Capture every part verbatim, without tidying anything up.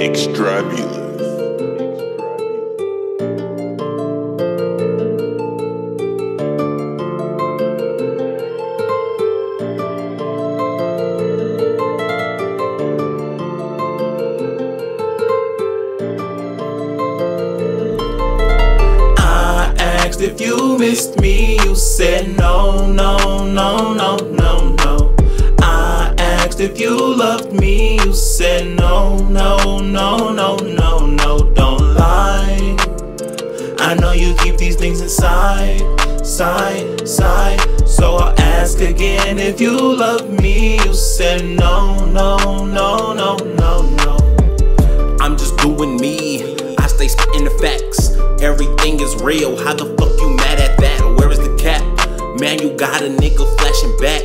Extravagant. If you missed me, you said no, no, no, no, no, no. I asked if you loved me, you said no, no, no, no, no, no. Don't lie, I know you keep these things inside, side, side. So I'll ask again if you love me, you said no, no, no, no, no, no. I'm just doing me, I stay spitting the facts. Everything is real, how the fuck you mad at that? Where is the cap? Man, you got a nigga flashing back.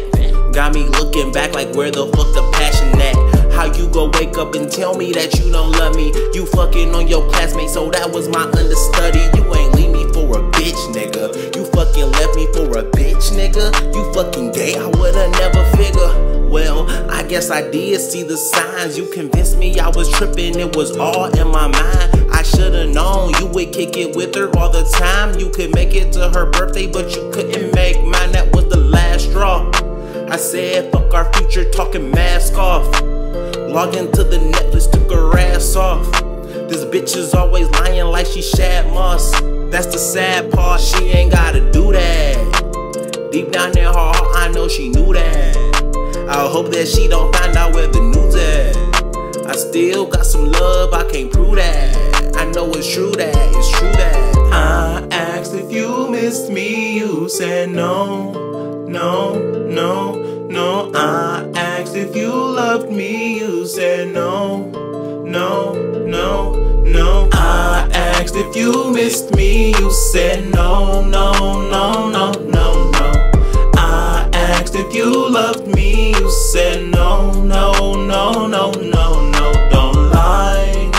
Got me looking back like where the fuck the passion at? How you gon' wake up and tell me that you don't love me? You fucking on your classmate, so that was my understudy. You ain't leave me for a bitch, nigga. You fucking left me for a bitch, nigga. You fucking gay, I would've never figured. Well, I guess I did see the signs. You convinced me I was tripping, it was all in my mind. Should've known you would kick it with her all the time. You could make it to her birthday, but you couldn't make mine. That was the last straw. I said, fuck our future, talking mask off. Log into the Netflix, took her ass off. This bitch is always lying like she Shad Moss. That's the sad part, she ain't gotta do that. Deep down in her heart, I know she knew that. I hope that she don't find out where the news at. I still got some love, I can't prove that. I know it's true that, it's true that. I asked if you missed me, you said no, no, no, no. I asked if you loved me, you said no, no, no, no. I asked if you missed me, you said no, no, no, no, no, no. I asked if you loved me, you said no, no, no, no, no, no. Don't lie,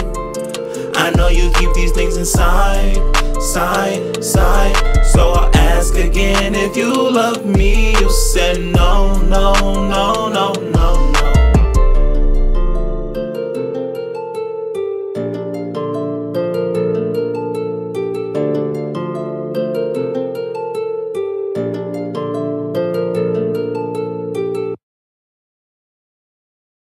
I know you keep these things inside, side, side. So I'll ask again if you love me, you said no, no, no, no, no.